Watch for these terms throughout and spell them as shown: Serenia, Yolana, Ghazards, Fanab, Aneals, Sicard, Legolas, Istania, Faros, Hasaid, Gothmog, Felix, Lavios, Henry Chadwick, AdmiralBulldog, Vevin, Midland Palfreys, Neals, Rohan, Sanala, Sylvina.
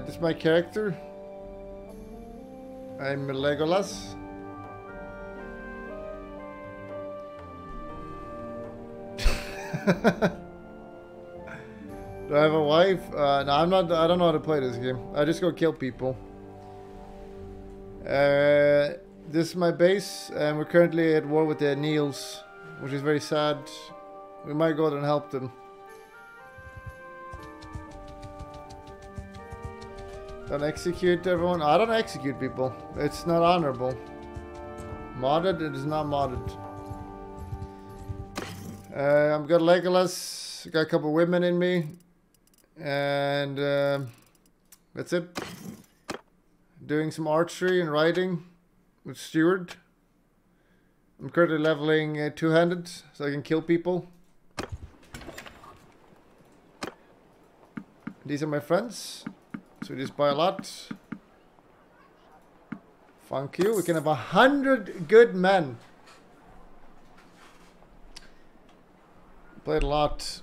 This is my character. I'm Legolas. Do I have a wife? No, I'm not. I don't know how to play this game. I just go kill people. This is my base, and we're currently at war with the Neals, which is very sad. We might go out and help them. Don't execute everyone. I don't execute people. It's not honorable. Modded? It is not modded. I've got Legolas. Got a couple women in me. And that's it. Doing some archery and riding with Steward. I'm currently leveling two-handed so I can kill people. These are my friends. So we just buy a lot. Thank you. We can have 100 good men. Played a lot.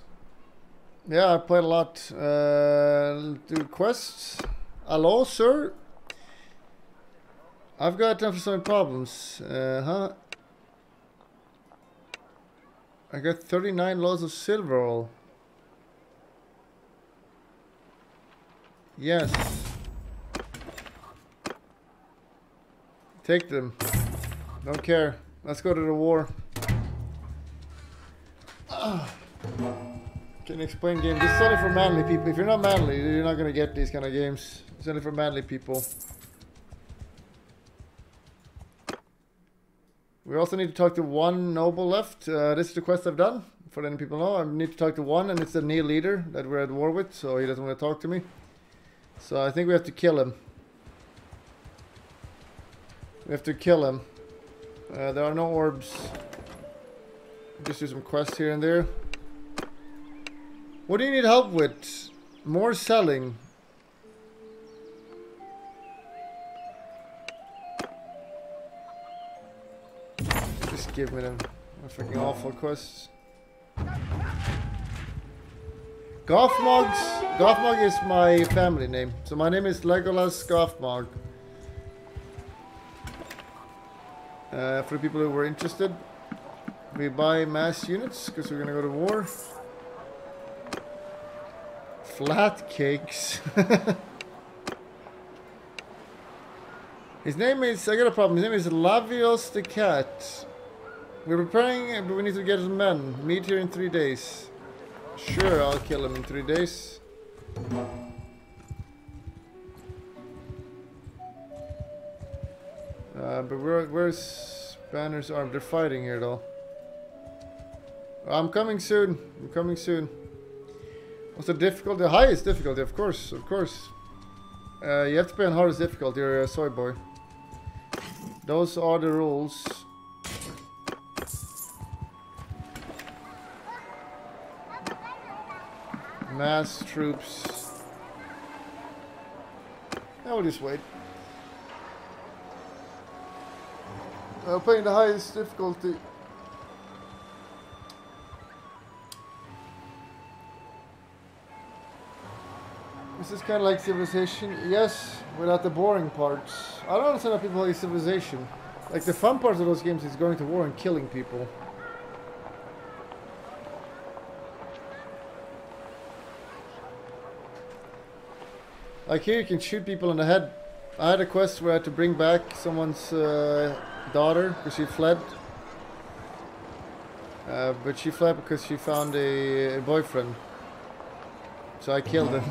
Yeah, I played a lot. Do quests. Hello, sir. I've got time for some problems. I got 39 loads of silver all. Yes. Take them. Don't care. Let's go to the war. Can you explain game? This is only for manly people. If you're not manly, you're not gonna get these kind of games. It's only for manly people. We also need to talk to one noble left. This is the quest I've done. For any people know, I need to talk to one, and it's the Neel leader that we're at war with, so he doesn't want to talk to me. So I think we have to kill him. We have to kill him. There are no orbs. Just do some quests here and there. What do you need help with? More selling. Just give me them. Freaking awful quests. Gothmogs. Gothmog is my family name. So my name is Legolas Gothmog. For the people who were interested, we buy mass units because we're gonna go to war. Flat cakes. His name is. I got a problem. His name is Lavios the cat. We're preparing, but we need to get some men. Meet here in 3 days. Sure, I'll kill him in 3 days. But where's Banner's arm? They're fighting here, though. I'm coming soon. I'm coming soon. What's the difficulty? The highest difficulty, of course. Of course. You have to play on hardest difficulty. You're a soy boy. Those are the rules. Mass troops. I will just wait. I'm playing the highest difficulty. This is kind of like Civilization. Yes, without the boring parts. I don't understand how people like Civilization. Like the fun parts of those games is going to war and killing people. Like here you can shoot people in the head. I had a quest where I had to bring back someone's daughter because she fled. But she fled because she found a boyfriend. So I killed him.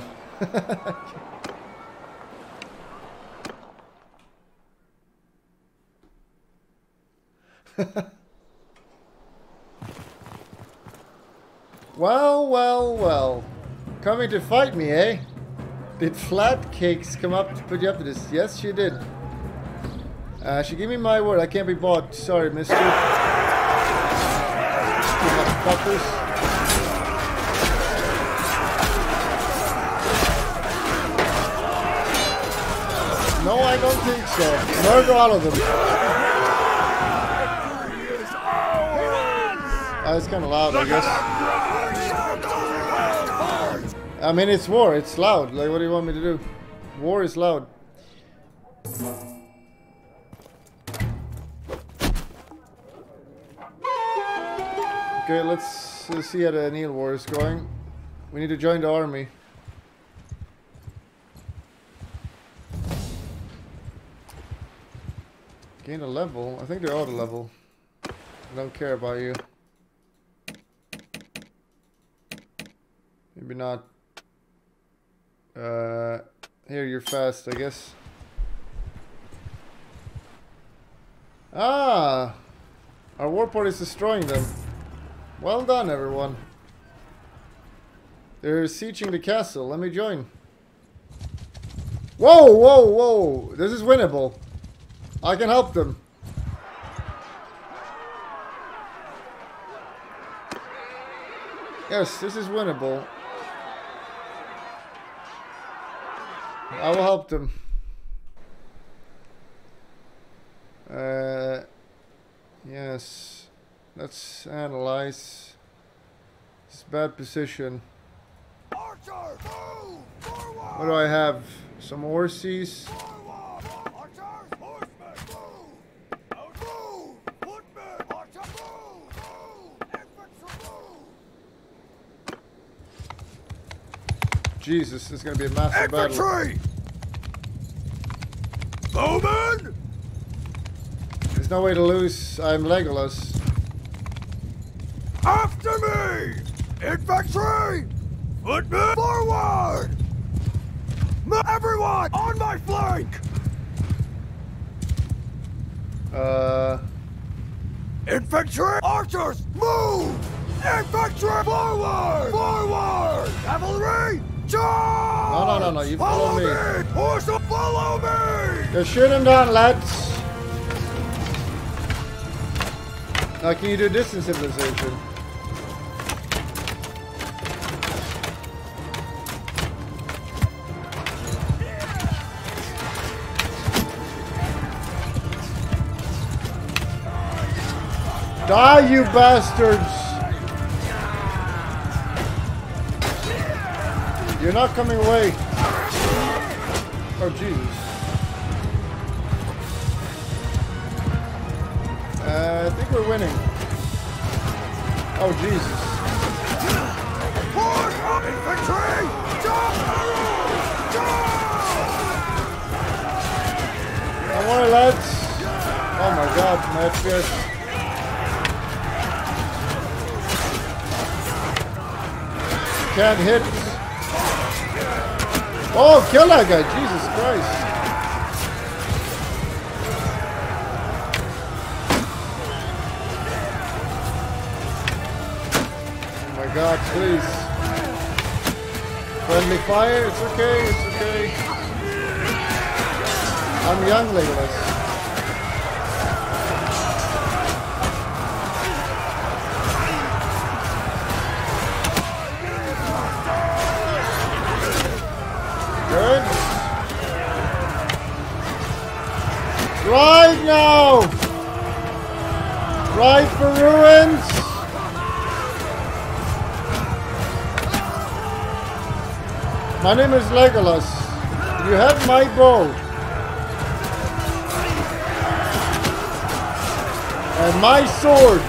Well, well, well. Coming to fight me, eh? Did flat cakes come up to put you up to this? Yes, she did. She gave me my word. I can't be bought. Sorry, mister. No, I don't think so. Murder all of them. Oh, it's kind of loud, I guess. I mean, it's war. It's loud. Like, what do you want me to do? War is loud. Okay, let's see how the Anil war is going. We need to join the army. Gain a level? I think they're out of level. I don't care about you. Maybe not. Here, you're fast, I guess. Ah! Our warport is destroying them. Well done, everyone. They're sieging the castle. Let me join. Whoa, whoa, whoa! This is winnable. I can help them. Yes, this is winnable. I will help them. Yes. Let's analyze this bad position. Archer, move forward. What do I have? Some horses. Jesus, this is going to be a massive battle. Bowman! There's no way to lose. I'm Legolas. After me! Infantry! Footmen forward! Everyone on my flank! Infantry! Archers, move! Infantry forward! Forward! Cavalry! No, no, no, no, you follow me. Horse, follow me! Just shoot him down, lads. Now, can you do distance civilization? Yeah. Die, you bastards! You're not coming away. Oh, Jesus. I think we're winning. Oh, Jesus. Horse up infantry! Jump! Come on, lads. Oh, my God. My FPS. Can't hit. Oh, kill that guy, Jesus Christ. Oh my God, please. Friendly fire, it's okay, it's okay. I'm young, Legolas. Right now! Right for ruins! My name is Legolas. You have my bow. And my sword.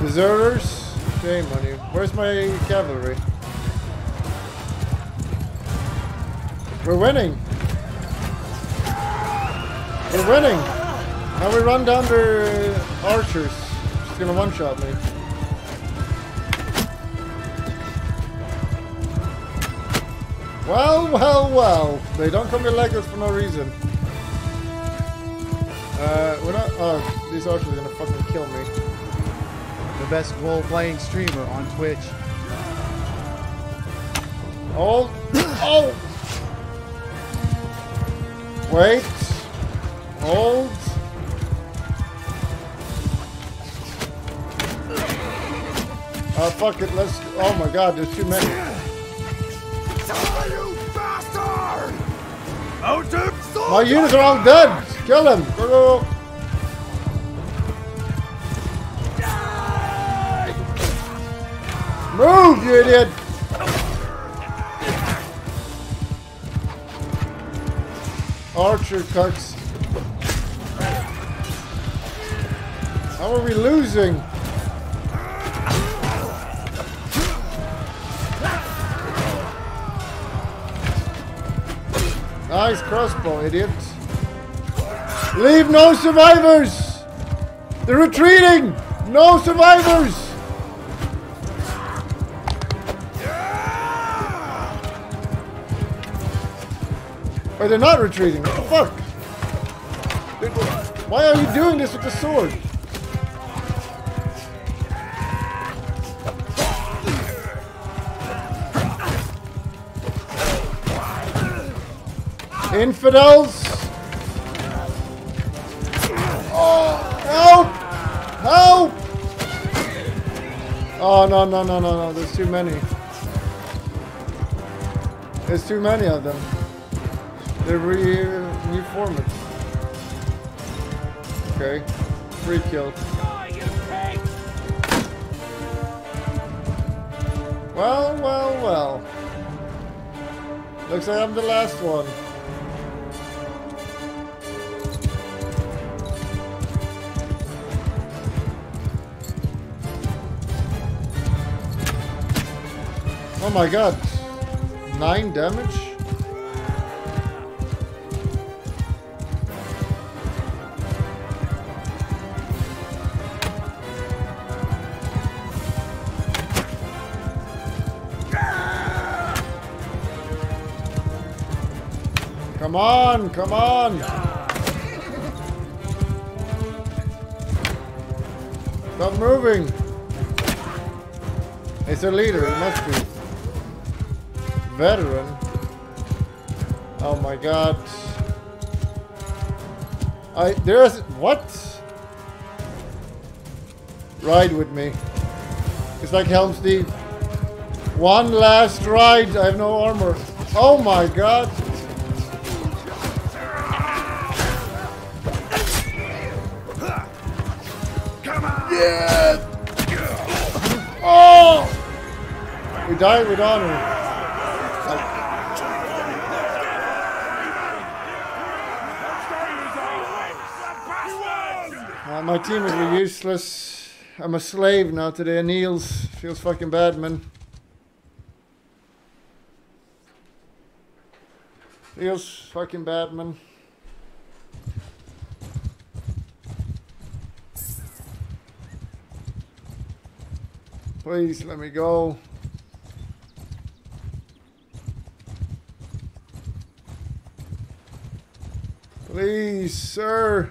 Deserters? Shame on you. Where's my cavalry? We're winning! We're winning! Now we run down their archers. Just gonna one-shot me. Well, well, well. They don't come to Legolas for no reason. We're not... Oh, these archers are gonna fucking kill me. The best role-playing streamer on Twitch. Oh! Oh! Wait! Hold! Fuck it, let's... Oh my god, there's too many. You bastard! My units are all dead! Kill him! Go, go. Move, you idiot! Archer cucks. How are we losing? Nice crossbow, idiot. Leave no survivors! They're retreating! No survivors! Wait, they're not retreating. What the fuck? Dude, why are you doing this with the sword? Infidels! Oh, help! Help! Oh, no, no, no, no, no. There's too many. There's too many of them. They reform it. Okay. Free kill. Well, well, well. Looks like I'm the last one. Oh my god. 9 damage? Come on, come on! Stop moving! It's a leader, it must be. Veteran? Oh my god. There's... What? Ride with me. It's like Helm's Deep. One last ride, I have no armor. Oh my god! Oh! We died with honor. My team is useless. I'm a slave now today. Neals feels fucking bad, man. Feels fucking bad, man. Please let me go. Please, sir.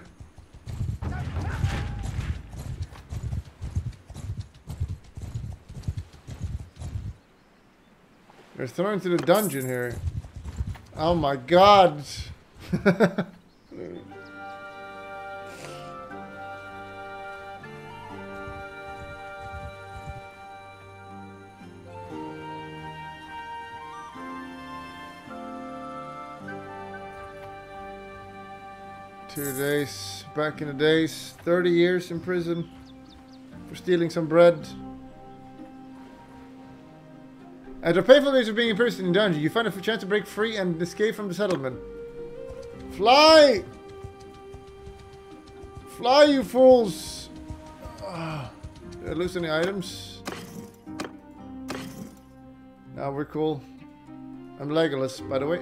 They're thrown to the dungeon here. Oh my god. Back in the days, 30 years in prison for stealing some bread. After painful days of being imprisoned in a dungeon, you find a chance to break free and escape from the settlement. Fly! Fly, you fools! Did I lose any items? Now we're cool. I'm Legolas, by the way.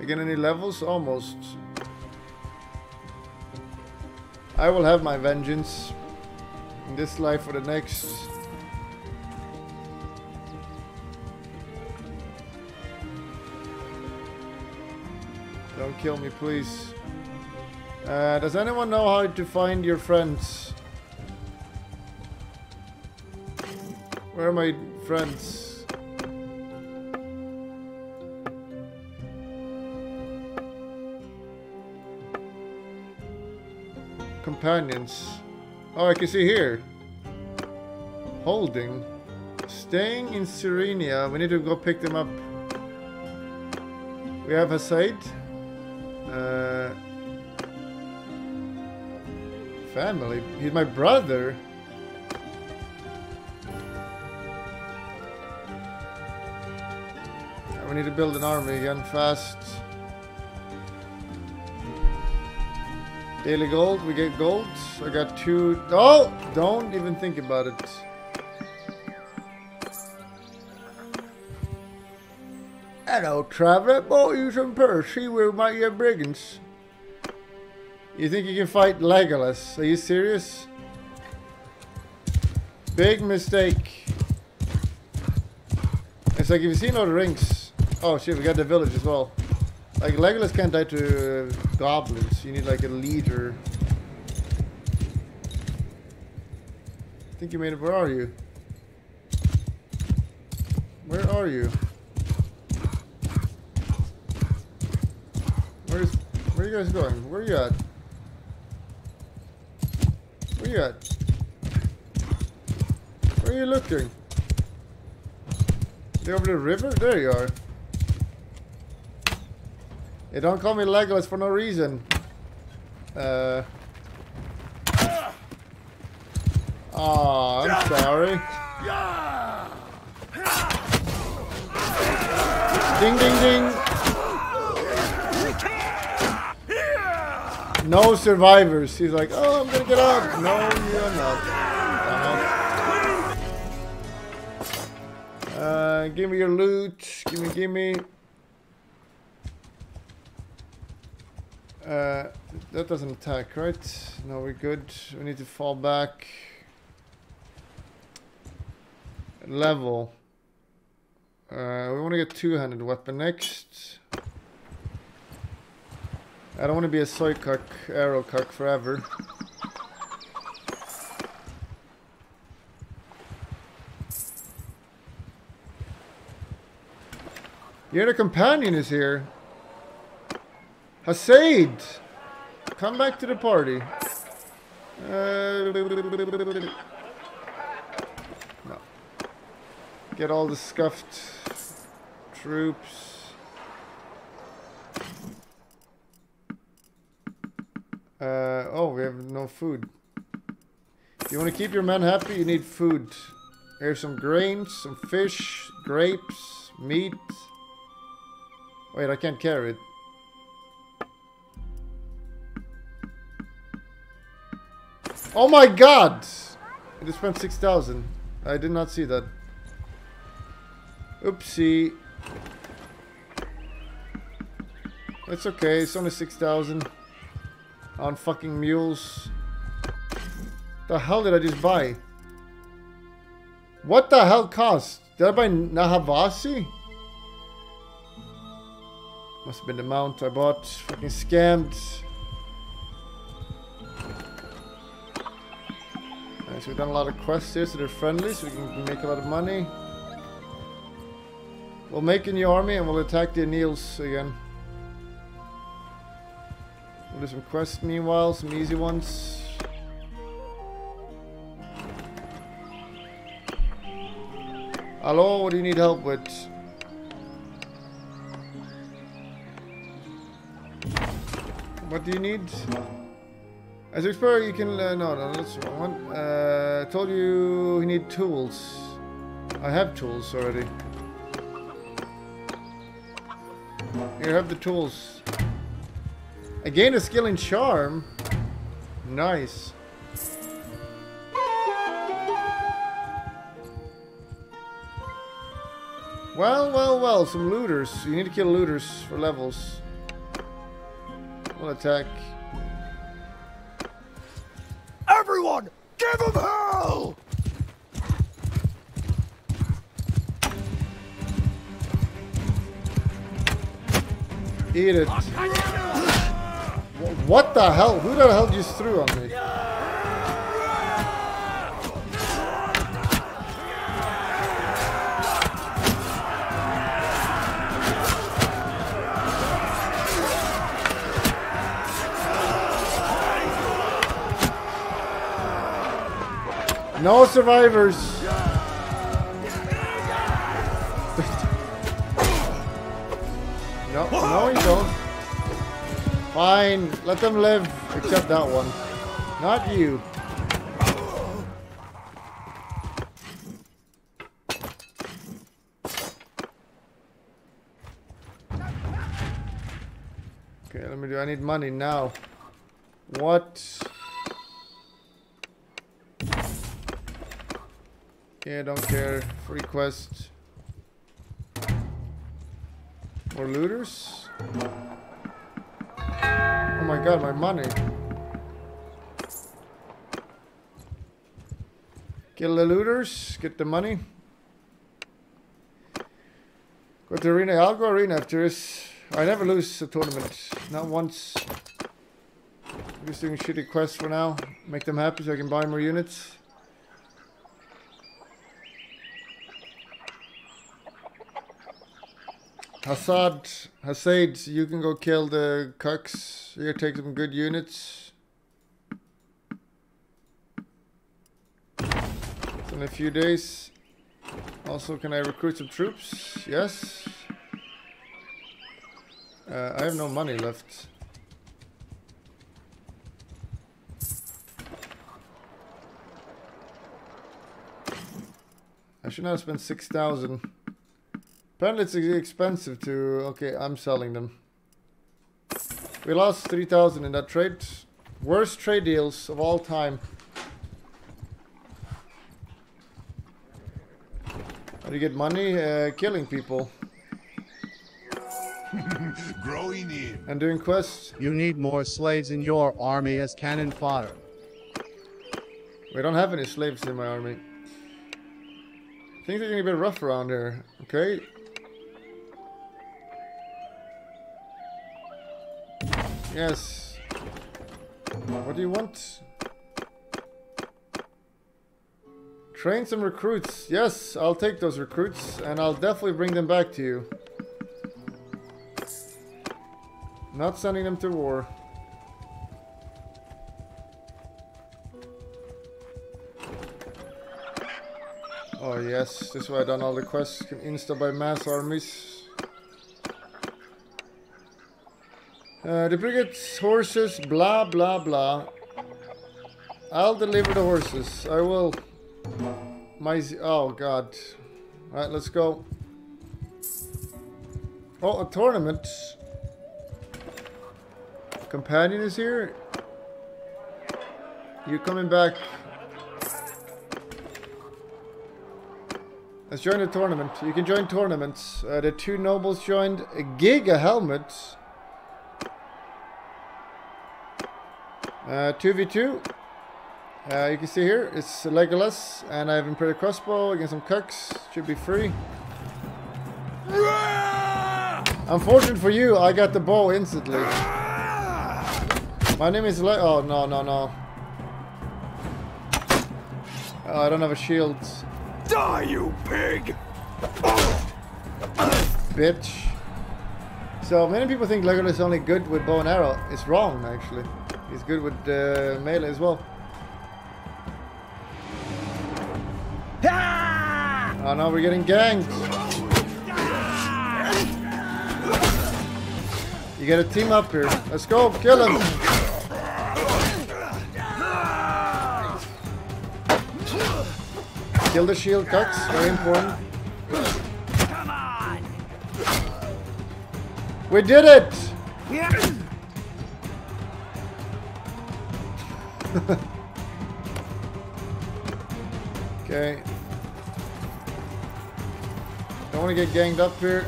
Again, any levels? Almost. I will have my vengeance in this life or the next. Don't kill me, please. Does anyone know how to find your friends? Where are my friends? Companions. Oh, I can see here. holding. Staying in Serenia. We need to go pick them up. We have Hasaid. Family. He's my brother. We need to build an army again fast. Daily gold, we get gold. I got two. Oh, don't even think about it. Hello, traveler. Bought you some purse. See where my brigands. You think you can fight Legolas? Are you serious? Big mistake. It's like if you see no rings. Oh shit, we got the village as well. Like, Legolas can't die to goblins. You need like a leader. I think you made it. Where are you? Where are you? Where are you guys going? Where are you at? Where are you at? Where are you looking? Are they over the river? There you are. Hey, don't call me Legolas for no reason. Oh, I'm sorry. Ding, ding, ding. No survivors. He's like, oh, I'm gonna get out. No, you're not. Give me your loot. Give me. That doesn't attack, right? No, we're good. We need to fall back. Level. We want to get two-handed weapon next. I don't want to be a soy cuck, arrow cuck forever. Your other companion is here. Hasaid! Come back to the party. No. Get all the scuffed troops. Oh, we have no food. You want to keep your men happy? You need food. Here's some grains, some fish, grapes, meat. Wait, I can't carry it. Oh my god! I just spent 6,000. I did not see that. Oopsie. It's okay, it's only 6,000. On fucking mules. The hell did I just buy? What the hell cost? Did I buy Nahavasi? Must have been the mount I bought. Fucking scammed. So we've done a lot of quests here, so they're friendly, so we can make a lot of money. We'll make a new army and we'll attack the Aneals again. We'll do some quests meanwhile, some easy ones. Hello, what do you need help with? What do you need? As an explorer, you can... no, that's the wrong one. I told you you need tools. I have tools already. Here, have the tools. I gained a skill in charm. Nice. Well, some looters. You need to kill looters for levels. We'll attack. Everyone, give him hell! Eat it. What the hell? Who the hell just threw on me? No survivors. No, you don't. Fine, let them live. Except that one. Not you. Okay, let me do. I need money now. What? Yeah, don't care. Free quest. More looters? Oh my god, my money. Kill the looters, get the money. Go to arena. I'll go arena after this. I never lose a tournament. Not once. I'm just doing shitty quests for now. Make them happy so I can buy more units. Hasaid, you can go kill the cucks. You're gonna take some good units. It's in a few days. Also, can I recruit some troops? Yes. I have no money left. I should not spend 6,000. Apparently it's expensive to... Okay, I'm selling them. We lost 3,000 in that trade. Worst trade deals of all time. How do you get money? Killing people. Growing in. And doing quests. You need more slaves in your army as cannon fodder. We don't have any slaves in my army. Things are getting a bit rough around here. Okay. Yes. What do you want? Train some recruits. Yes, I'll take those recruits and I'll definitely bring them back to you. Not sending them to war. Oh yes, this is why I've done all the quests. Can insta by mass armies. The brigade's horses, blah blah blah. I'll deliver the horses. I will. My oh god. All right, let's go. Oh, a tournament. Companion is here. You're coming back. Let's join the tournament. You can join tournaments. The two nobles joined. A giga helmet. 2v2. You can see here, it's Legolas, and I have Imperial Crossbow against some cucks. Should be free. Unfortunate for you, I got the bow instantly. My name is Le... Oh, no, no, no. Oh, I don't have a shield. Die, you pig! Bitch. So, many people think Legolas is only good with bow and arrow. It's wrong, actually. He's good with melee as well. Ah! Oh no, we're getting ganked. Ah! You gotta team up here. Let's go, kill him. Ah! Kill the shield cuts, very important. Come on. We did it! Yeah. Okay. Don't want to get ganged up here.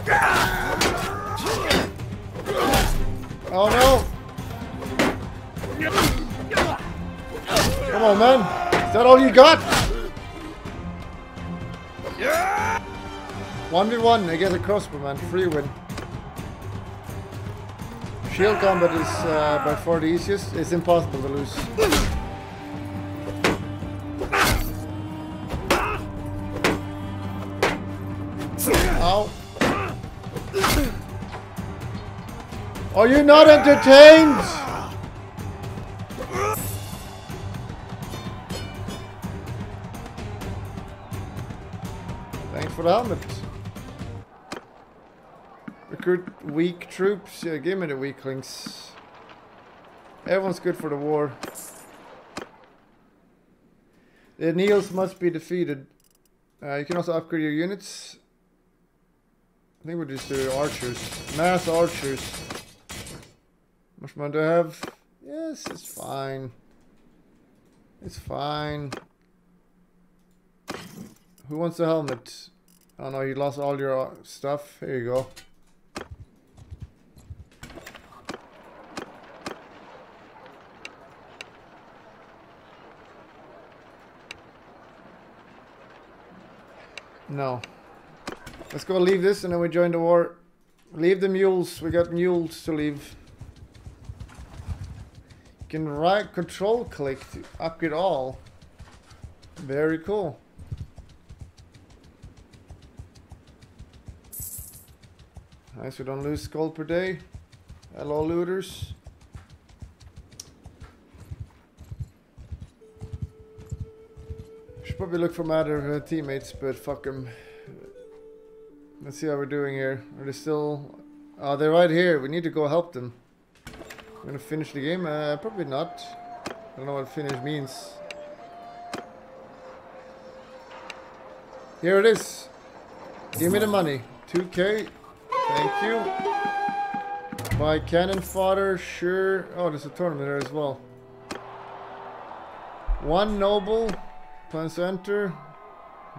Oh no! Come on, man! Is that all you got? 1v1 against a crossbow, man. Free win. Shield combat is by far the easiest. It's impossible to lose. Are you not entertained? Thanks for the helmet. We good, weak troops. Yeah, give me the weaklings. Everyone's good for the war. The Neals must be defeated. You can also upgrade your units. I think we'll just do archers. Mass archers. How much money do I have? Yes, it's fine. It's fine. Who wants a helmet? Oh no, you lost all your stuff. Here you go. No. Let's go leave this and then we join the war. Leave the mules. We got mules to leave. You can right control click to upgrade all. Very cool. Nice, we don't lose gold per day. Hello, looters. Should probably look for my other teammates, but fuck them. Let's see how we're doing here. Are they still... Oh, they're right here. We need to go help them. We're gonna finish the game? Probably not. I don't know what finish means. Here it is. Give me the money. 2K. Thank you. Buy cannon fodder. Sure. Oh, there's a tournament there as well. One noble. Plans to enter.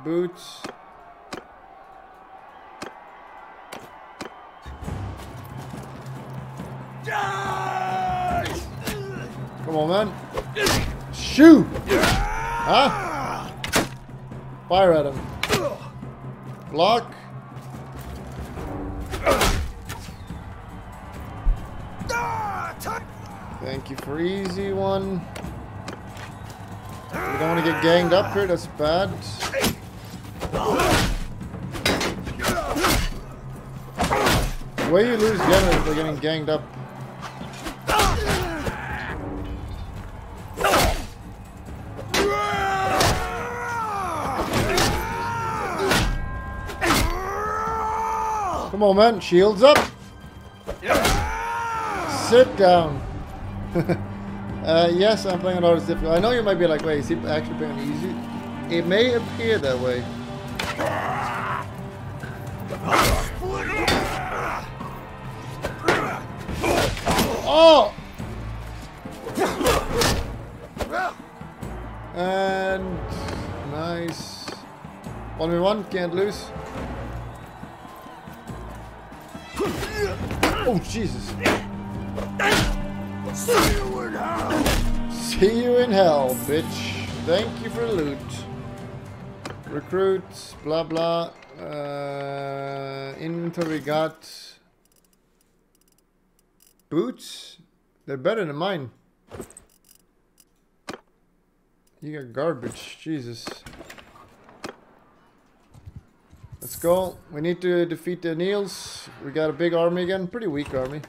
Boots. Come on, man. Shoot! Huh? Fire at him. Block. Thank you for easy one. We don't want to get ganged up here. That's bad. The way you lose gamma is by getting ganged up. Come on, man. Shields up. Sit down. Yes, I'm playing on hardest difficulty. I know you might be like, wait, is he actually playing on easy? It may appear that way. Oh! And... nice. 1v1, can't lose. Oh, Jesus. See you in hell. See you in hell, bitch. Thank you for loot. Recruits, blah, blah. Inventory got... boots? They're better than mine. You got garbage. Jesus. Let's go. We need to defeat the Aneals. We got a big army again. Pretty weak army.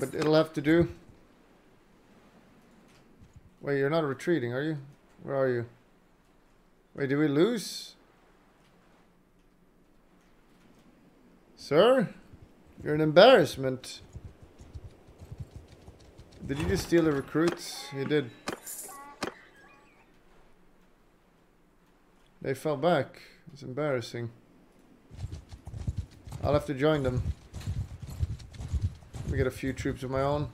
But it'll have to do. Wait, you're not retreating, are you? Where are you? Wait, did we lose? Sir? You're an embarrassment. Did you just steal the recruits? You did. They fell back. It's embarrassing. I'll have to join them. We get a few troops of my own.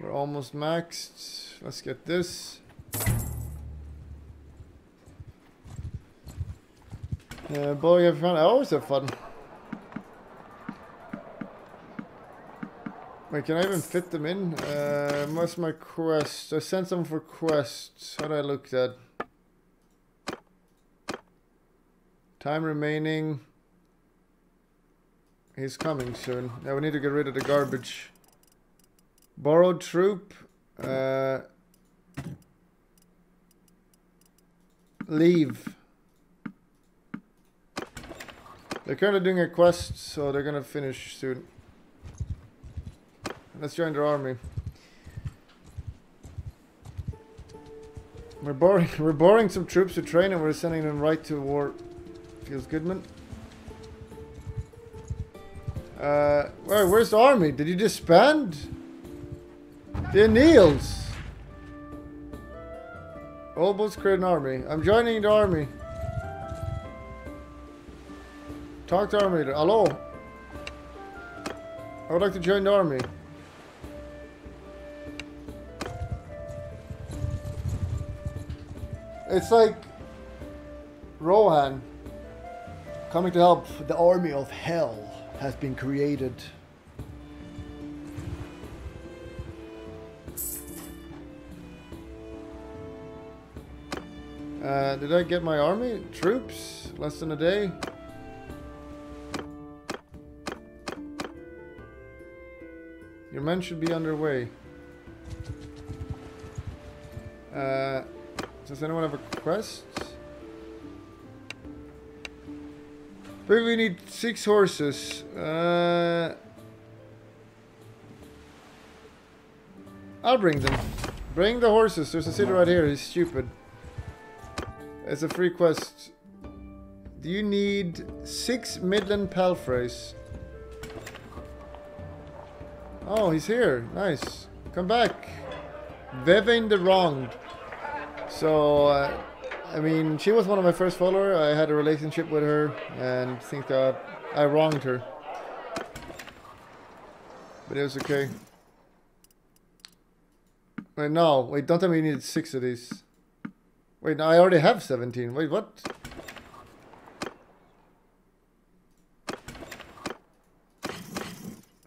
We're almost maxed. Let's get this. Boy, have fun. I always have fun. Wait, can I even fit them in? What's my quest? I sent some for quests. How do I look at that? Time remaining. He's coming soon. Yeah, we need to get rid of the garbage. Borrowed troop. Leave. They're currently doing a quest, so they're gonna finish soon. Let's join their army. We're borrowing some troops to train and we're sending them right to war. Feels good, man. Where's the army? Did you disband? The Neals! All boats create an army. I'm joining the army. Talk to army leader. Hello? I would like to join the army. It's like Rohan coming to help. The army of hell has been created. Did I get my army? Troops? Less than a day? Your men should be underway. Does anyone have a quest? Maybe we need 6 horses. I'll bring them. Bring the horses. There's a city right here. He's stupid. It's a free quest. Do you need 6 Midland Palfreys? Oh, he's here. Nice. Come back. Vevin the Wronged. So, I mean, she was one of my first followers. I had a relationship with her and think that I wronged her. But it was okay. Wait, no. Wait, don't tell me you needed 6 of these. Wait, no, I already have 17. Wait, what?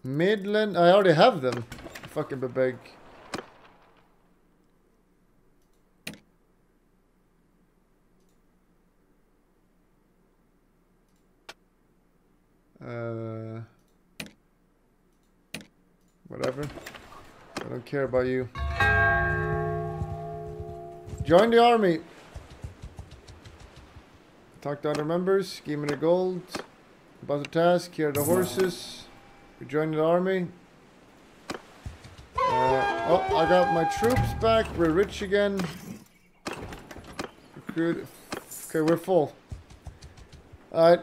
Midland? I already have them. Fucking bebeg. Whatever. I don't care about you. Join the army. Talk to other members. Give me the gold. About the task. Here are the horses. We joined the army. Oh, I got my troops back. We're rich again. Recruit. Okay, we're full. Alright.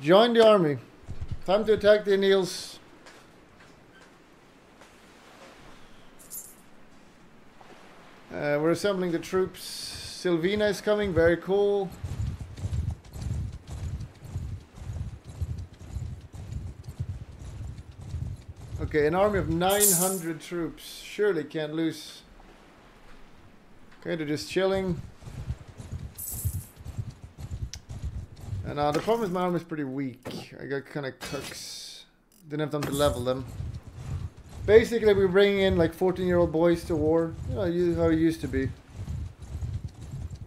Join the army. Time to attack the Aneals. We're assembling the troops. Sylvina is coming, very cool. Okay, an army of 900 troops. Surely can't lose. Okay, they're just chilling. And now the problem is my army is pretty weak. I got kind of cooks. Didn't have time to level them. Basically, we bring in like 14-year-old boys to war. You know how it used to be.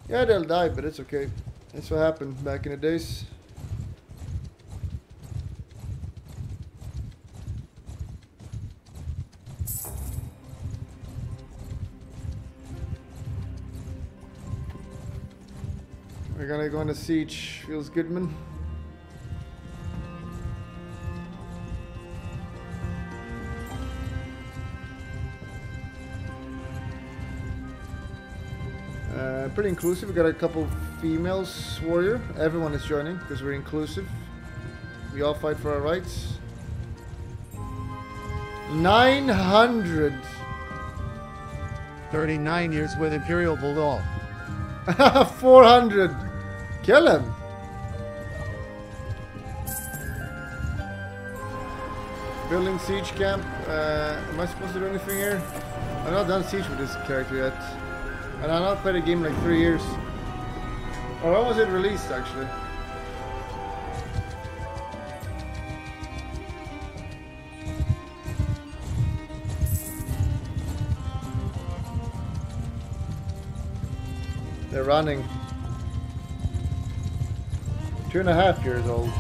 Yeah, they'll die, but it's okay. That's what happened back in the days. We're gonna go on a siege. Feels good, man. Pretty inclusive. We got a couple females warrior. Everyone is joining because we're inclusive. We all fight for our rights. 939 years with AdmiralBulldog. 400. Kill him. Building siege camp. Am I supposed to do anything here? I'm not done siege with this character yet. And I've not played a game in like 3 years. Or when was it released, actually? They're running. 2.5 years old.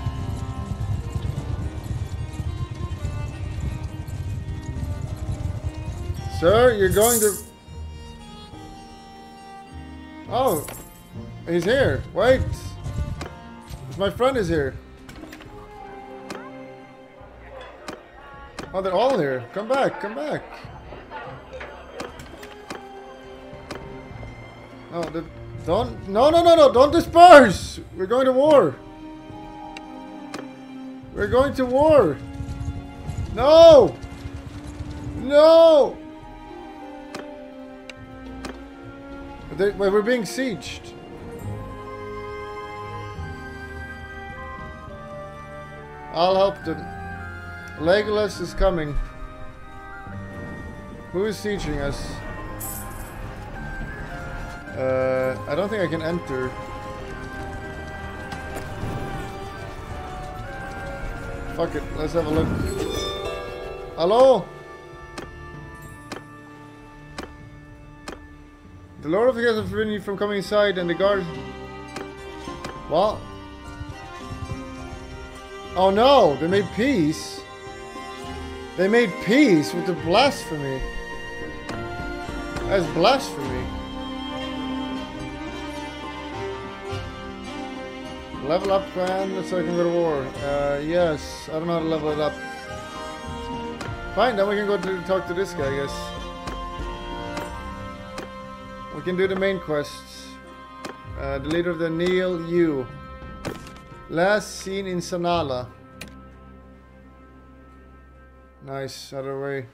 Sir, you're going to... Oh, he's here. Wait. My friend is here. Oh, they're all here. Come back, come back. No, don't. No, don't disperse! We're going to war! We're going to war! No! No! We're being sieged. I'll help them. Legolas is coming. Who is sieging us? I don't think I can enter. Fuck it, let's have a look. Hello? The Lord of the Ghazards has forbidden you from coming inside, and the guard... Well... Oh no! They made peace! They made peace with the blasphemy! That's blasphemy! Level up, man, so I can go to war. Yes, I don't know how to level it up. Fine, then we can go to talk to this guy, I guess. We can do the main quests. The leader of the Neal U. Last seen in Sanala. Nice, out of the way.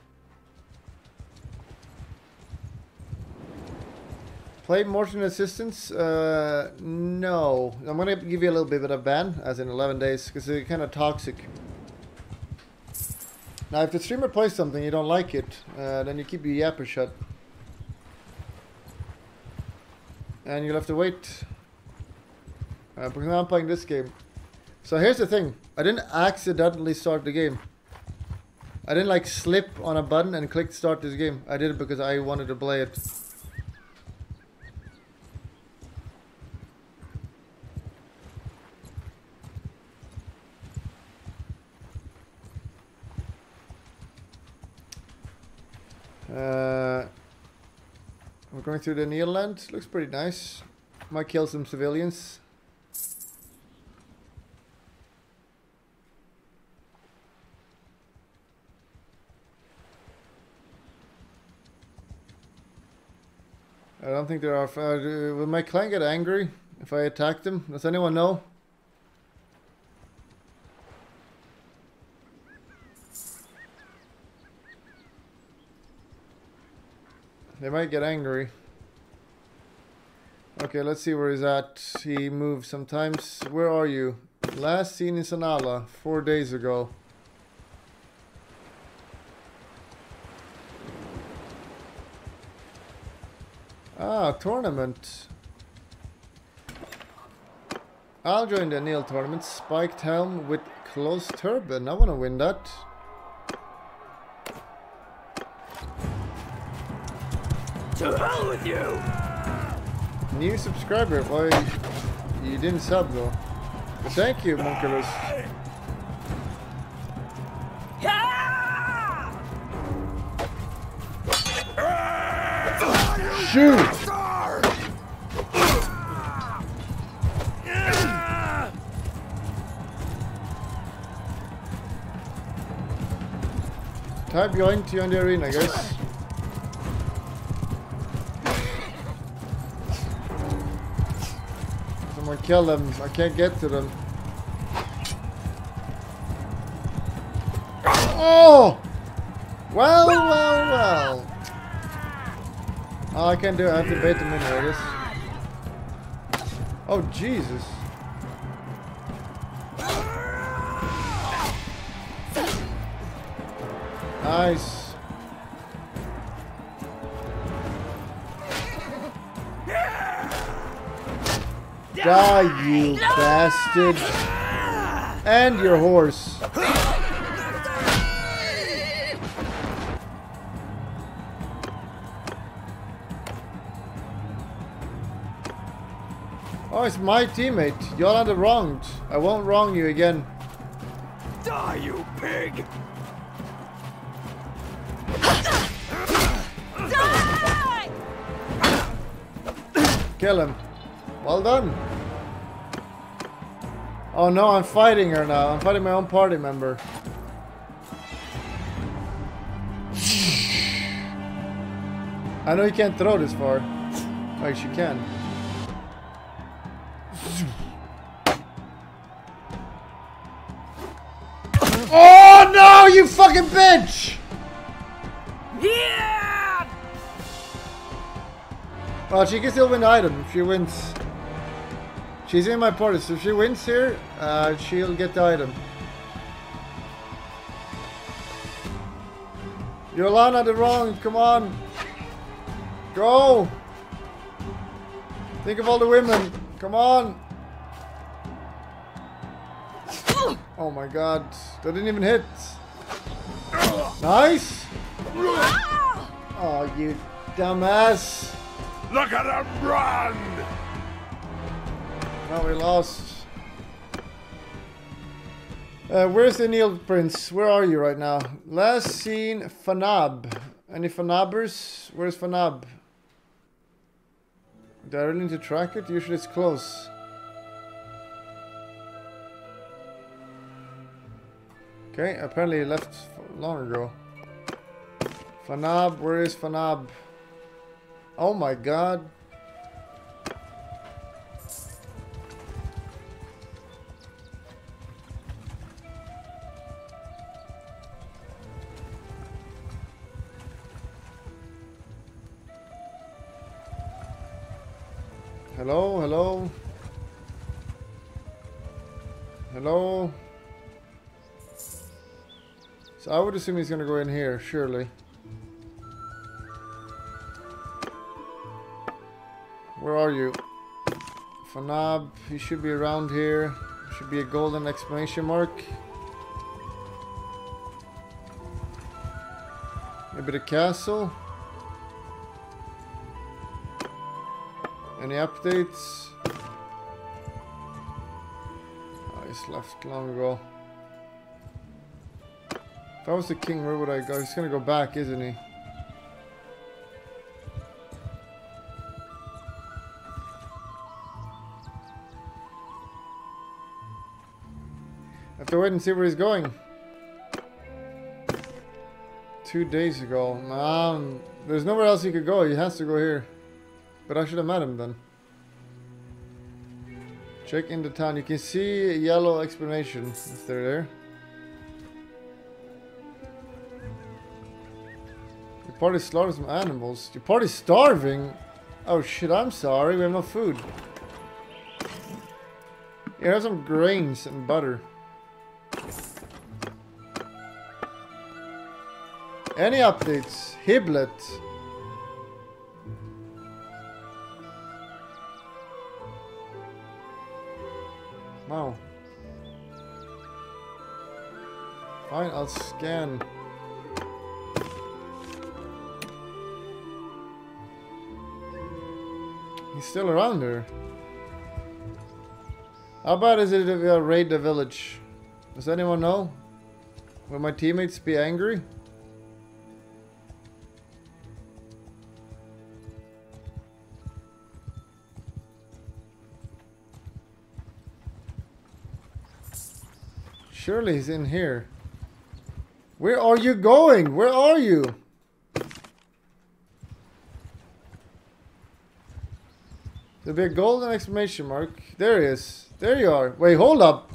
Play Morton Assistance? No. I'm going to give you a little bit of a ban, as in 11 days, because they're kind of toxic. Now, if the streamer plays something, you don't like it, then you keep your yapper shut. And you'll have to wait. Because now I'm playing this game. So here's the thing. I didn't accidentally start the game. I didn't, like, slip on a button and click start this game. I did it because I wanted to play it. We're going through the Neal land. Looks pretty nice. Might kill some civilians. I don't think there are. Will my clan get angry if I attack them? Does anyone know? They might get angry. Okay, let's see where he's at. He moves sometimes. Where are you? Last seen in Sanala, 4 days ago. Ah, tournament. I'll join the Neal tournament. Spiked helm with closed turban. I want to win that. To hell with you! New subscriber, boy. You didn't sub though. Thank you, Monculus. Shoot! Type behind you on the arena, guys. Someone kill them. I can't get to them. Oh! Well. Oh, I can't do it. I have to bait them in there, I guess. Oh, Jesus. Nice. Die, you bastard. And your horse. Oh, it's my teammate. Y'all are the wronged. I won't wrong you again. Die, you pig! Die! Kill him. Well done. Oh no, I'm fighting her now. I'm fighting my own party member. I know you can't throw this far. I guess you can. Oh no, you fucking bitch! Yeah! Oh, she can still win the item if she wins. She's in my party, so if she wins here, she'll get the item. Yolana the wrong, come on! Go! Think of all the women, come on! Oh my god, that didn't even hit! Nice! Oh, you dumbass! Look at him run! No, we lost. Where's the Neal Prince? Where are you right now? Last seen Fanab. Any Fanabbers? Where's Fanab? Do I really need to track it? Usually it's close. Okay, apparently he left long ago. Fanab, where is Fanab? Oh my god. Hello, hello. Hello. So I would assume he's gonna go in here, surely. Where are you? Fanab, he should be around here. There should be a golden exclamation mark. Maybe the castle. Any updates? Oh, he's left long ago. If I was the king, where would I go? He's gonna go back, isn't he? I have to wait and see where he's going. 2 days ago. There's nowhere else he could go. He has to go here. But I should have met him then. Check in the town. You can see a yellow explanation if they're there. Your party slaughtered some animals. Your party's starving? Oh shit, I'm sorry. We have no food. Here, have some grains and butter. Any updates? Hiblet. Wow. Fine, I'll scan. He's still around there. How bad is it if we raid the village? Does anyone know? Will my teammates be angry? Surely he's in here. Where are you going? Where are you? There'll be a golden exclamation mark. There he is. There you are. Wait, hold up.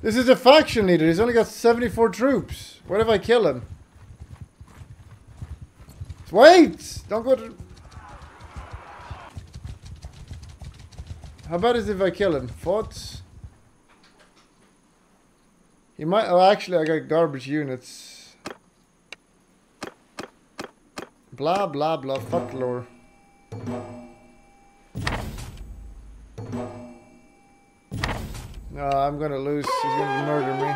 This is a faction leader. He's only got 74 troops. What if I kill him? Wait! Don't go to... How about it if I kill him? Thoughts? You might. Oh, actually, I got garbage units. Blah blah blah. Fuck lore. No, I'm gonna lose. He's gonna murder me.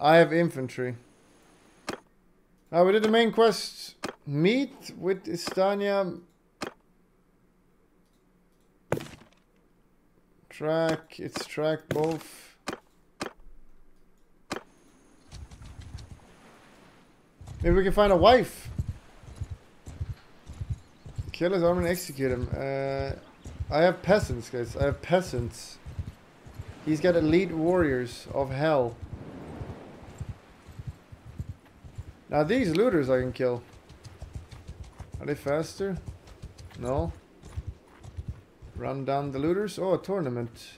I have infantry. Now we did the main quest. Meet with Istania. Track. It's track both. Maybe we can find a wife. Kill his arm and execute him. I have peasants, guys. I have peasants. He's got elite warriors of hell. Now these looters I can kill. Are they faster? No. Run down the looters. Oh, a tournament.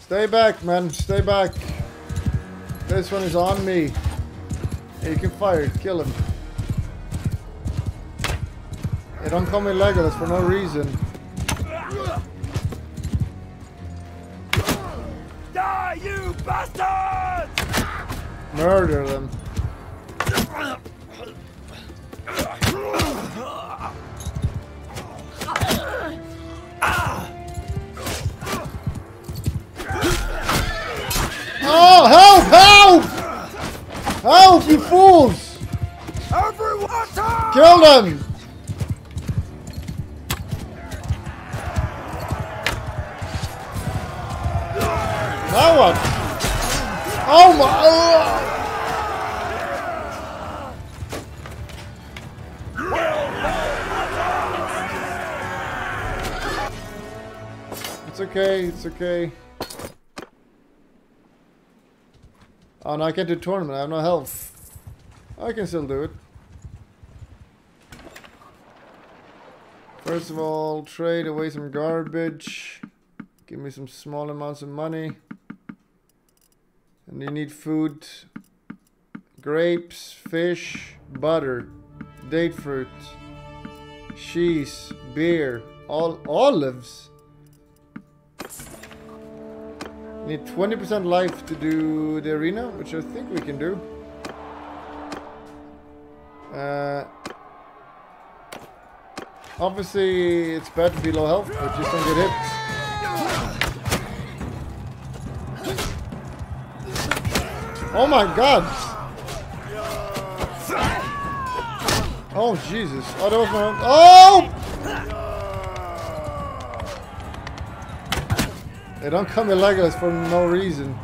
Stay back, man. Stay back. This one is on me. Hey, you can fire it. Kill him. Hey, don't call me Legolas for no reason. Die, you bastards! Murder them. Oh, help! Help! Help, you fools! Everyone, kill them! Now what? Oh my! It's okay. It's okay. Oh no, I can't do tournament, I have no health. I can still do it. First of all, trade away some garbage. Give me some small amounts of money. And you need food. Grapes, fish, butter, date fruit, cheese, beer, all olives. Need 20% life to do the arena, which I think we can do. Obviously, it's bad to be low health, but just don't get hit. Oh my god! Oh Jesus! Oh, that was my own. Oh! They don't come in like us for no reason.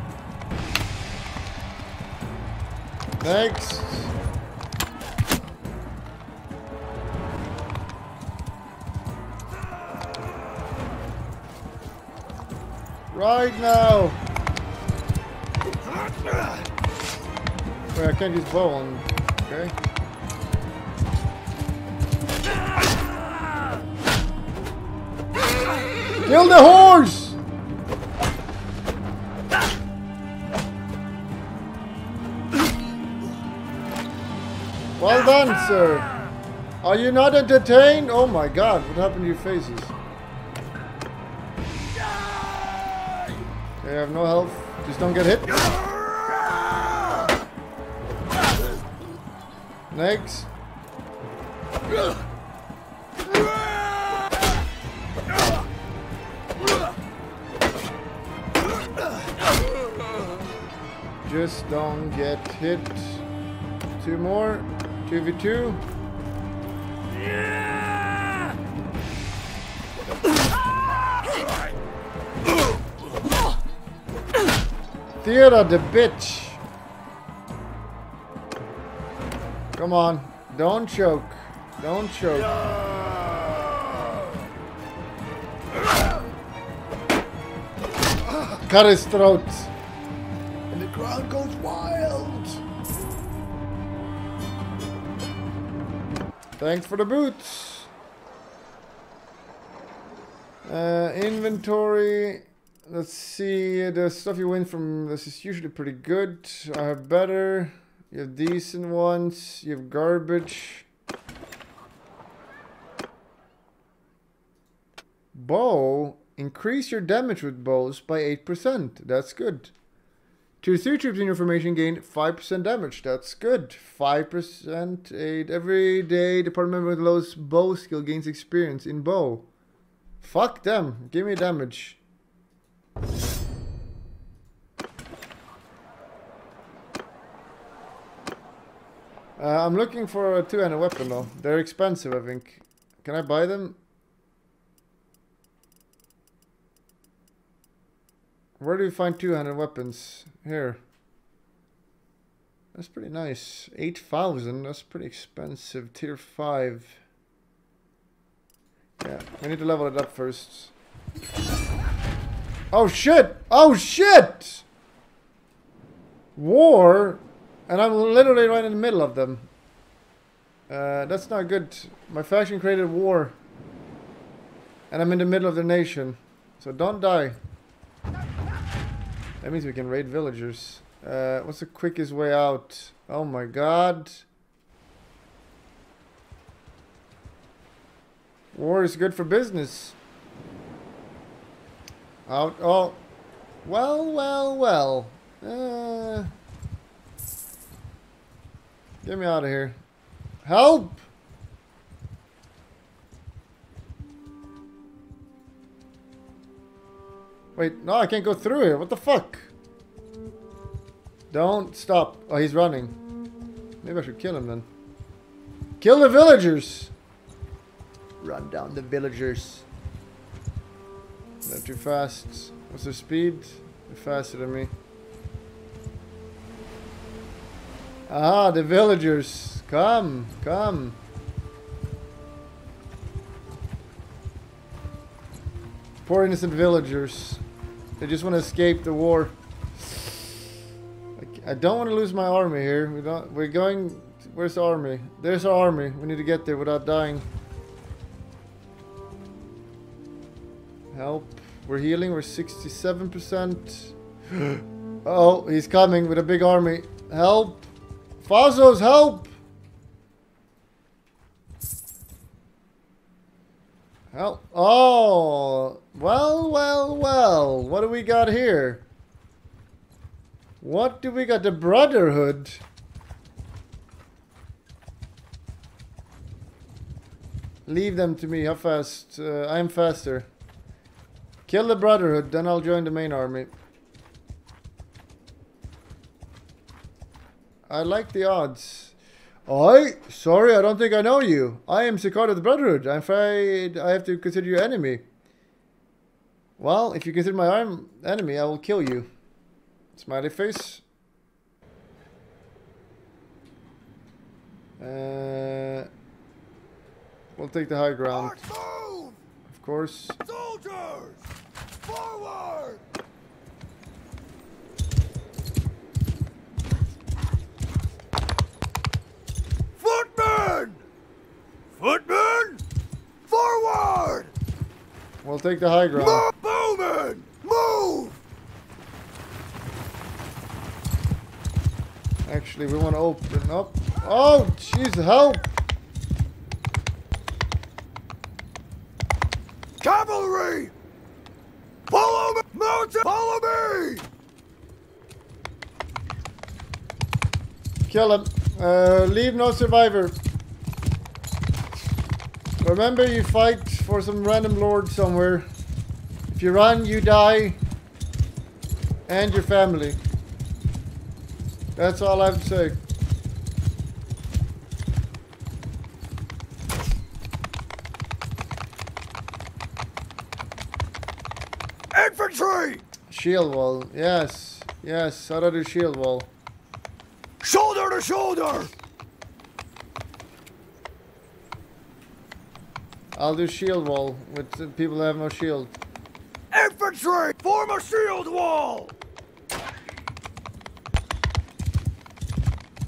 Next. Right now. Wait, I can't use bow on. Okay. Kill the horse! Well done, sir. Are you not entertained? Oh my god, what happened to your faces? Okay, I have no health. Just don't get hit. Next. Just don't get hit. Two more. 2v2. Yeah! Theodore the bitch. Come on. Don't choke. Don't choke. Yeah! Cut his throat. And the crowd goes wild. Thanks for the boots. Inventory. Let's see. The stuff you win from this is usually pretty good. I have better. You have decent ones. You have garbage. Bow. Increase your damage with bows by 8%. That's good. Tier 3 troops in your formation gain 5% damage. That's good. 5%. Every day, department member with lowest bow skill gains experience in bow. Fuck them. Give me damage. I'm looking for a two-handed weapon though. They're expensive, I think. Can I buy them? Where do you find two-handed weapons? Here. That's pretty nice. 8,000. That's pretty expensive. Tier 5. Yeah, we need to level it up first. Oh shit! Oh shit! War And I'm literally right in the middle of them. That's not good. My faction created war. And I'm in the middle of their nation. So don't die. That means we can raid villagers. What's the quickest way out? Oh my god. War is good for business. Out. Oh. Well, well, well. Get me out of here. Help! Wait, no, I can't go through here. What the fuck? Don't stop. Oh, he's running. Maybe I should kill him then. Kill the villagers! Run down the villagers. They're too fast. What's their speed? They're faster than me. Ah, the villagers. Come, come. Poor innocent villagers. They just want to escape the war. I don't want to lose my army here. We're going... Where's the army? There's our army. We need to get there without dying. Help. We're healing. We're 67%. Oh, he's coming with a big army. Help. Fazos, help! Help. Oh! Well, well, well. What do we got here? What do we got? The Brotherhood. Leave them to me. How fast? I'm faster. Kill the Brotherhood, then I'll join the main army. I like the odds. Oi, sorry, I don't think I know you. I am Sicard of the Brotherhood. I'm afraid I have to consider you enemy. Well, if you consider my enemy, I will kill you. Smiley face. We'll take the high ground. Of course. Soldiers, forward! Footmen! Footmen! Forward! We'll take the high ground. Bowman! Move! Actually, we want to open up. Oh, jeez, help! Cavalry! Follow me! Mountain! Follow me! Kill him. Leave no survivor. Remember, you fight for some random lord somewhere. If you run, you die. And your family. That's all I have to say. Infantry! Shield wall. Yes. Yes. How do I do shield wall? Shoulder to shoulder! I'll do shield wall with people that have no shield. Infantry! Form a shield wall!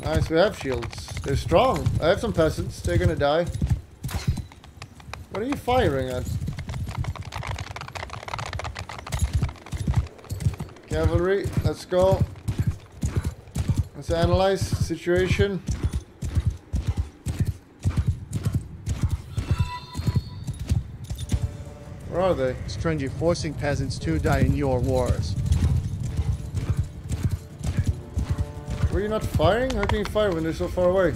Nice, we have shields. They're strong. I have some peasants. They're gonna die. What are you firing at? Cavalry, let's go. Let's analyze the situation. Where are they? Strange, forcing peasants to die in your wars. Were you not firing? How can you fire when they're so far away?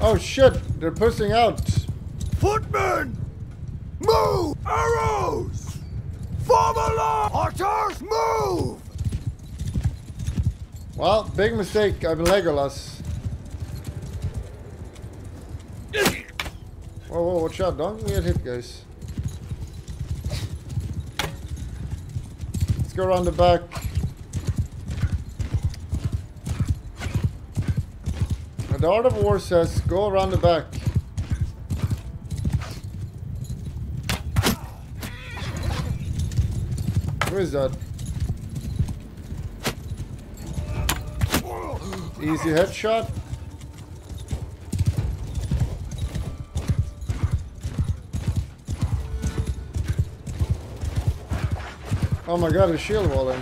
Oh shit! They're pushing out! Footmen! Move! Arrows! Form a line! Archers, move! Well, big mistake. I'm Legolas. Whoa, whoa, watch out. Don't get hit, guys. Let's go around the back. The Art of War says, go around the back. Where is that? Easy headshot. Oh my god, a shield wall in.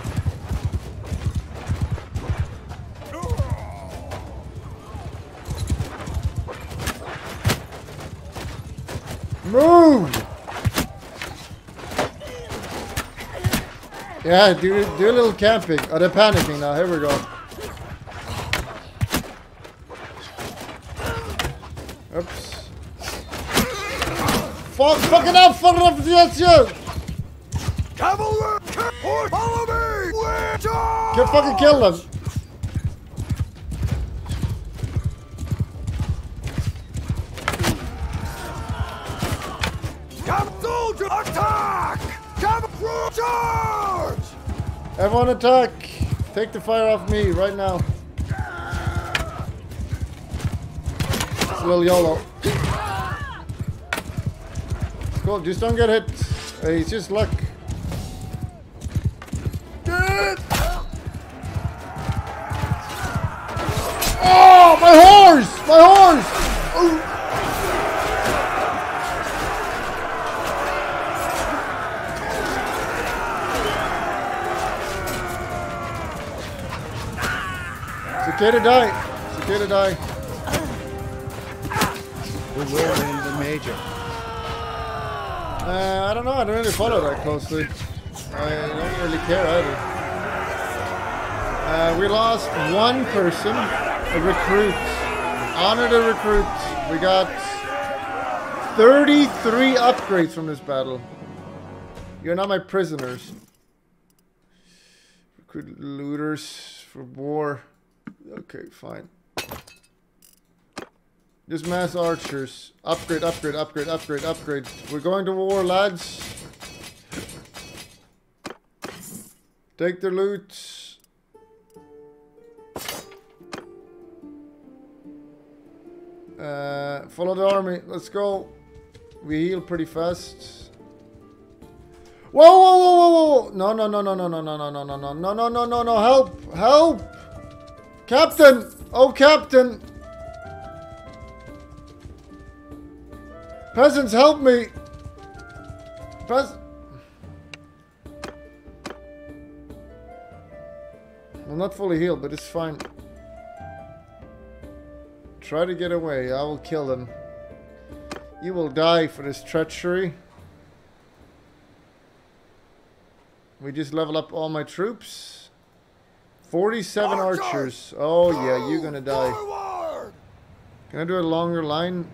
Move! Yeah, do a little camping. Oh, they're panicking now. Here we go. Oops. Fucking up for the cavalry! Follow me! Can't fucking kill them. Everyone attack! Take the fire off me right now. It's a little YOLO. Cool, just don't get hit. It's just luck. Oh, my horse! My horse! Oh. It's okay to die. It's okay to die. Who will win the major? I don't know. I don't really follow that closely. I don't really care either. We lost one person, a recruit. Honor the recruit. We got 33 upgrades from this battle. You're not my prisoners. Recruit looters for war. Okay, fine. Just mass archers. Upgrade, upgrade, upgrade, upgrade, upgrade. We're going to war, lads. Take their loot. Follow the army. Let's go. We heal pretty fast. Whoa, whoa, whoa, whoa, whoa. No, no, no, no, no, no, no, no, no, no, no, no, no, no, no, no. Help, help. Captain! Oh, Captain! Peasants, help me! I'm not fully healed, but it's fine. Try to get away. I will kill them. You will die for this treachery. We just level up all my troops. 47 archers. Oh yeah, you're gonna die. Can I do a longer line?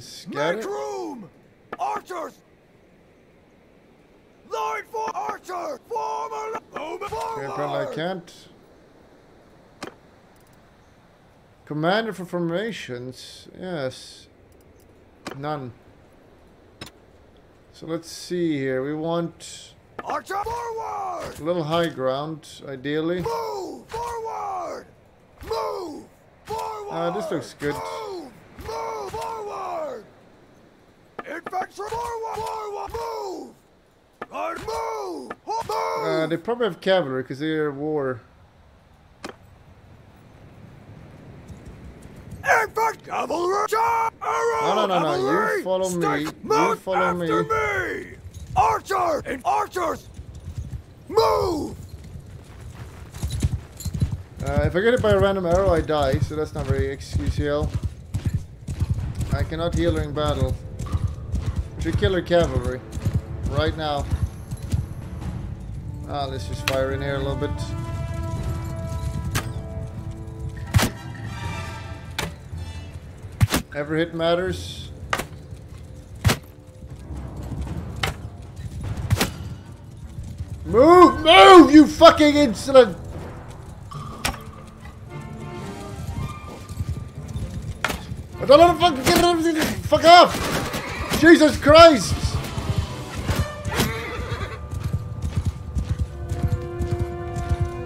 Scatter. Make room! Archers! Line for archer! Former! Okay, apparently I can't. Commander for formations. Yes. None. So let's see here. We want... Archer forward! A little high ground, ideally. Move forward! Move forward! This looks good. Move! Move forward! Infantry forward! Forward! Move! Move! Move! They probably have cavalry because they're at war. Infantry cavalry! No, no, no, no! You follow me! You follow me! Archer and archers, move! If I get it by a random arrow, I die, so that's not very excusable. I cannot heal during battle. We should kill her cavalry right now. Let's just fire in here a little bit. Every hit matters. Move! Move! You fucking insolent! I don't want to fucking get rid of everything! Fuck off! Jesus Christ!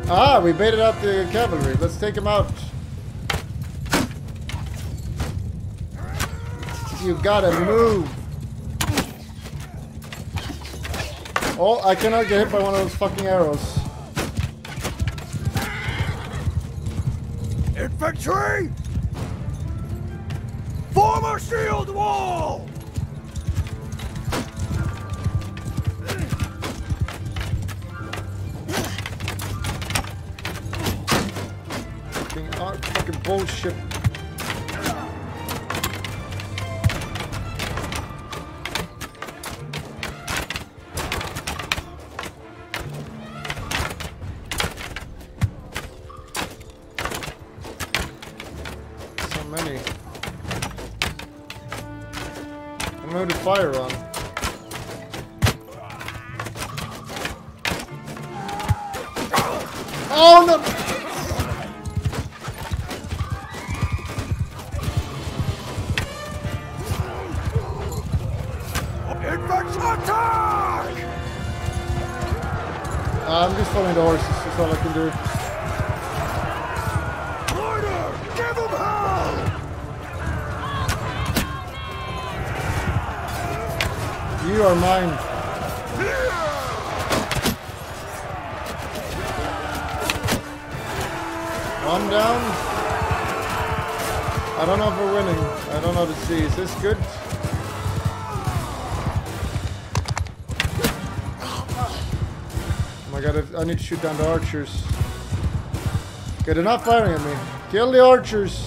Ah, we baited out the cavalry. Let's take him out. You gotta move! Oh, I cannot get hit by one of those fucking arrows. Infantry! Form a shield wall! Fucking art, fucking bullshit. Fire on. Oh no! Infantry attack! I'm just following the horses. That's all I can do. You are mine. One down. I don't know if we're winning. I don't know to see. Is this good? Oh my god, I need to shoot down the archers. Okay, they're not firing at me. Kill the archers.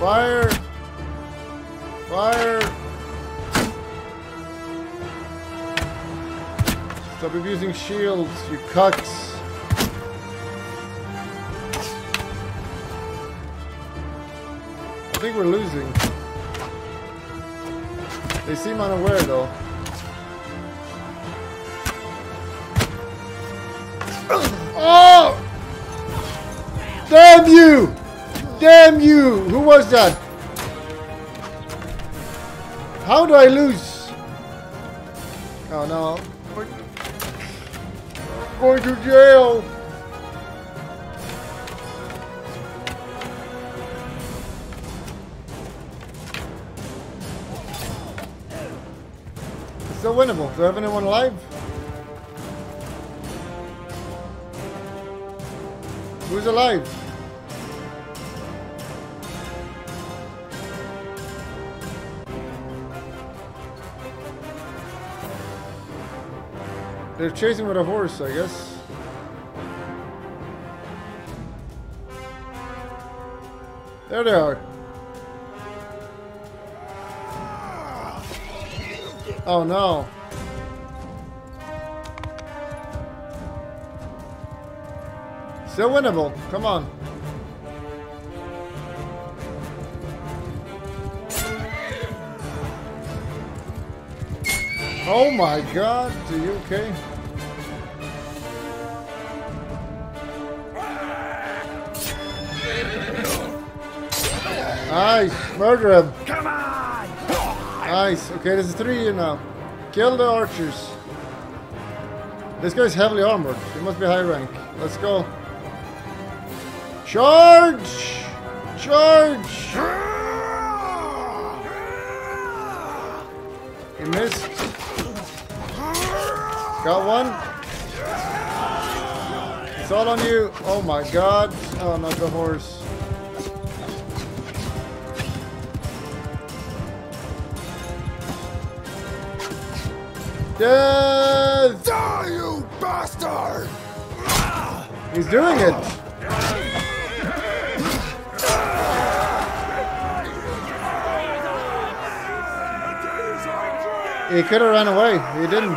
Fire! Fire! Stop abusing shields, you cucks! I think we're losing. They seem unaware though. Oh! Damn you! Damn you! Who was that? How do I lose? Oh no. I'm going to jail! It's still winnable. Do I have anyone alive? Who's alive? They're chasing with a horse, I guess. There they are. Oh no. Still winnable. Come on. Oh my god, are you okay? Nice, murder him! Come on! Nice, okay, this is 3 now. Kill the archers. This guy's heavily armored, he must be high rank. Let's go. Charge! Charge! He missed. Got one. It's all on you. Oh my god. Oh, not the horse. Death! Die, you bastard! He's doing it. He could have run away. He didn't.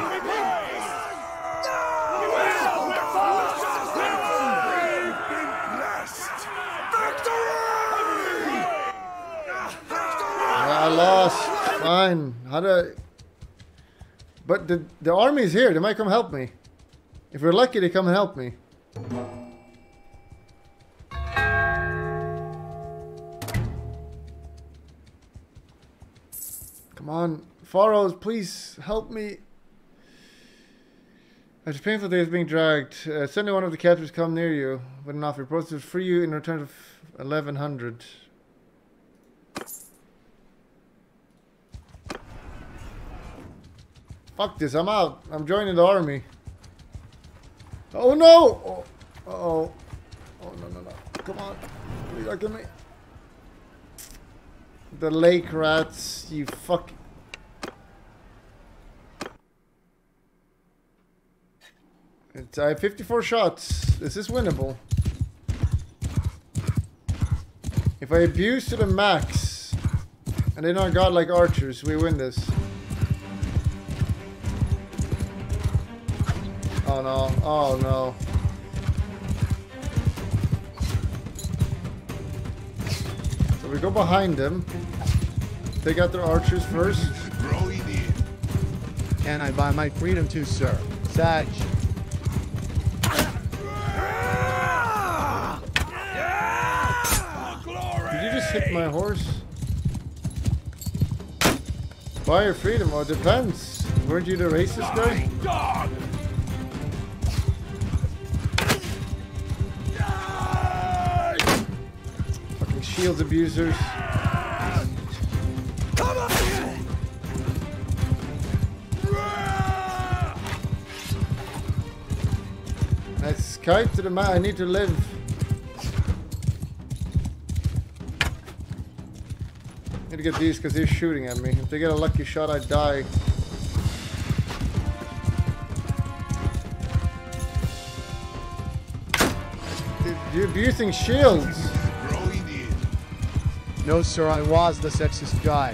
Fine. How do I... But the army is here. They might come help me. If we're lucky, they come and help me. Come on. Faros, please help me. After painful days being dragged, suddenly one of the captives come near you with an offer. Proposed to free you in return of 1100. Fuck this, I'm out. I'm joining the army. Oh no! Oh, uh-oh. Oh no, no, no. Come on. Please, look at me. The lake rats, you fuck. It's, I have 54 shots. This is winnable. If I abuse to the max, and they're not godlike archers, we win this. Oh no, oh no. So we go behind them. Take out their archers first. Can I buy my freedom too, sir? Satch. Did you just hit my horse? Buy your freedom, oh, depends. Weren't you the racist guy? Shields abusers. Come on. I Skype to the man. I need to live. I need to get these because they're shooting at me. If they get a lucky shot, I die. You're abusing shields. No, sir, I was the sexist guy.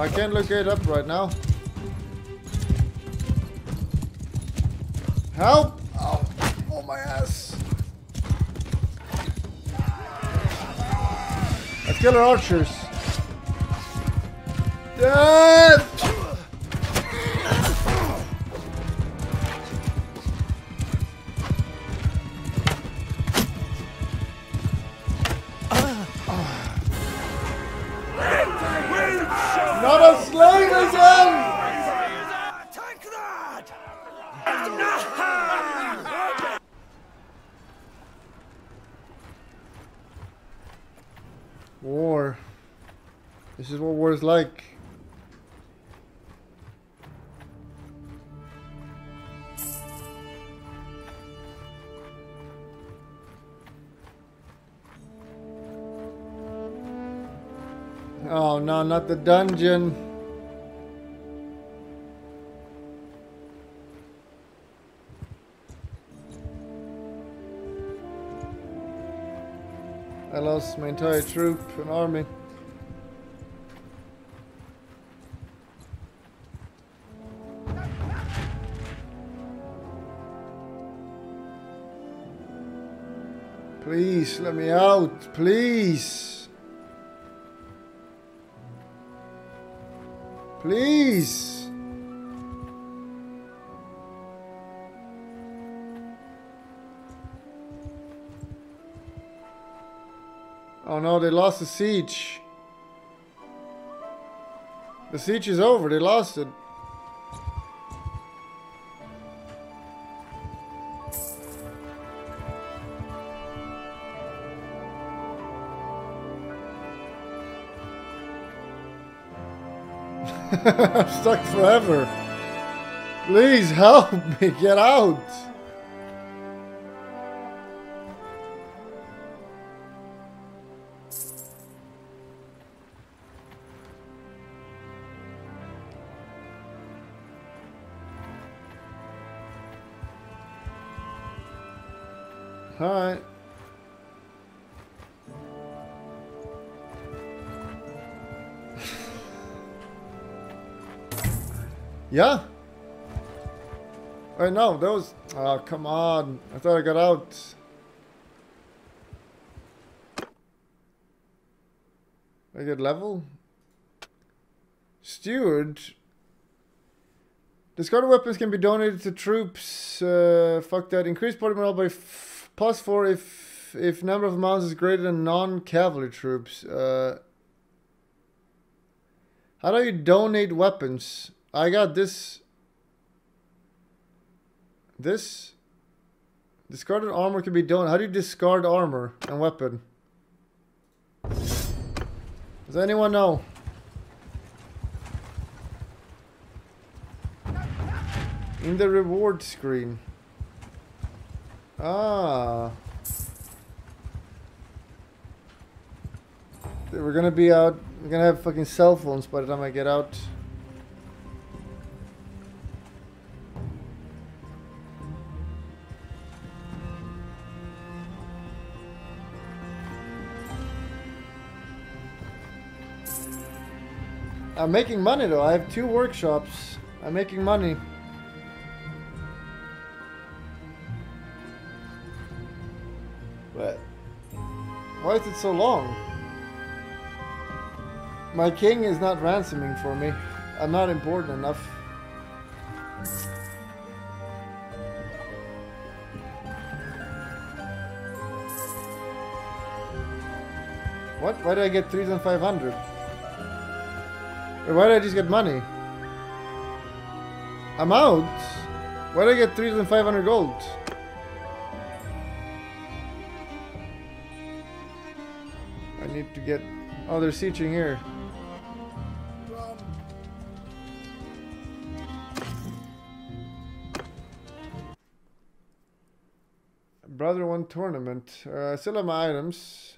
I can't look it up right now. Help! Oh, oh my ass. I kill our archers. Death! This is what war is like. Oh no, not the dungeon. I lost my entire troop and army. Please, let me out, please. Please. Oh no, they lost the siege. The siege is over, they lost it. I'm stuck forever. Please help me get out. Alright. Yeah? I know, those. Oh, come on. I thought I got out. I get level? Steward? Discarded weapons can be donated to troops. Fuck that. Increase party morale by +4 if number of mounts is greater than non-cavalry troops. How do you donate weapons? I got this. This? Discarded armor can be donated. How do you discard armor and weapon? Does anyone know? In the reward screen. Ah. We're gonna be out. We're gonna have fucking cell phones by the time I get out. I'm making money though. I have 2 workshops. I'm making money. But why is it so long? My king is not ransoming for me. I'm not important enough. What? Why did I get 3,500? Or why did I just get money? I'm out. Why did I get 3,500 gold? I need to get... Oh, they're sieging here. Brother won tournament. I still have my items.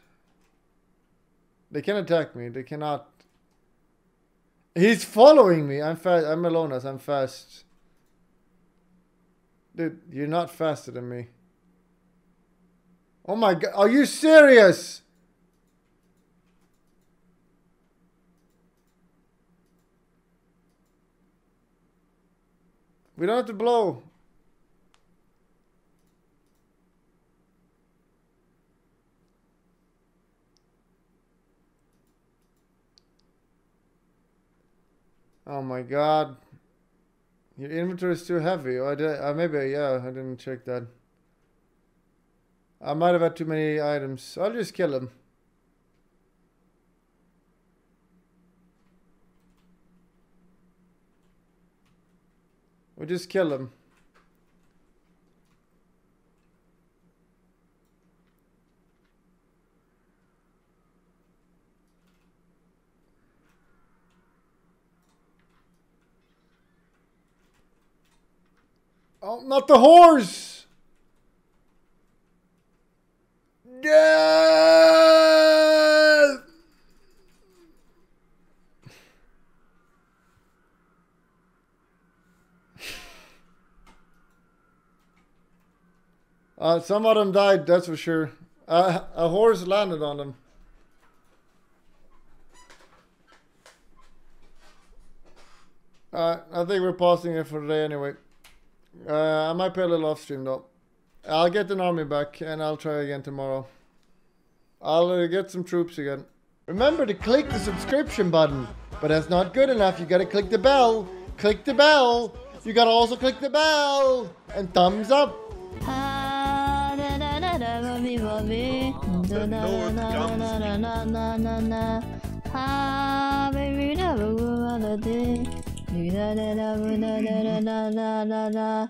They can attack me. They cannot. He's following me. I'm fast. I'm Melonas. I'm fast. Dude, you're not faster than me. Oh my god. Are you serious? We don't have to blow. Oh my god. Your inventory is too heavy. Oh, I did, maybe, yeah, I didn't check that. I might have had too many items. I'll just kill him. We'll just kill him. Oh, not the horse! Death! Some of them died, that's for sure. A horse landed on them. I think we're pausing it for today anyway. I might play a little off stream though. I'll get an army back and I'll try again tomorrow. I'll get some troops again. Remember to click the subscription button, but that's not good enough. You gotta click the bell. Click the bell. You gotta also click the bell and thumbs up. Da da da da da da da da da.